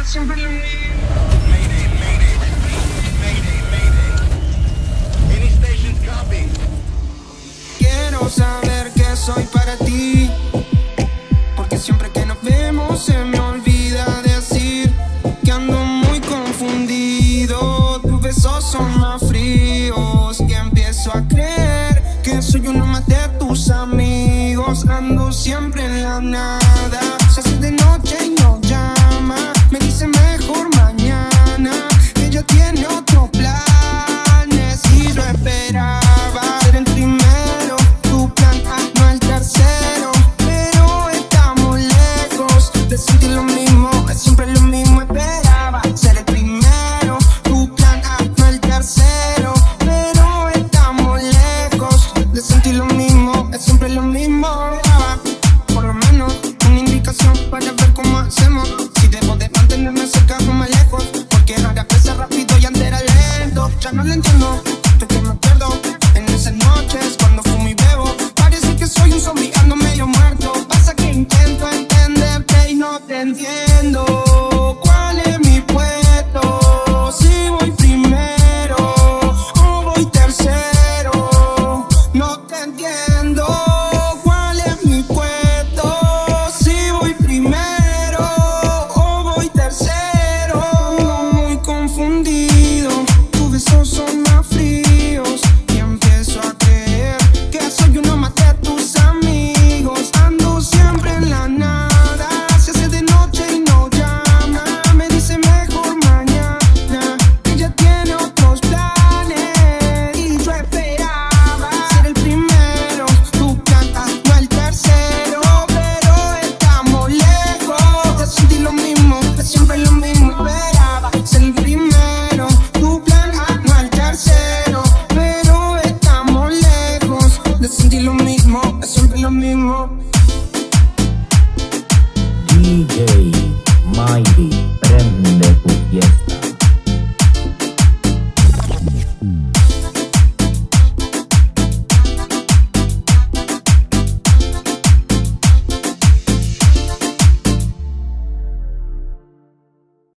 That's some believe. Saber que soy para ti, porque siempre que nos vemos se me olvida decir que ando muy confundido. Tus besos son más fríos y empiezo a creer que soy uno más de tus amigos. Ando siempre en la nada, se hace de noche y no llama. Me dice mejor mañana, que ella tiene otros planes y lo espera. DJ Mighty.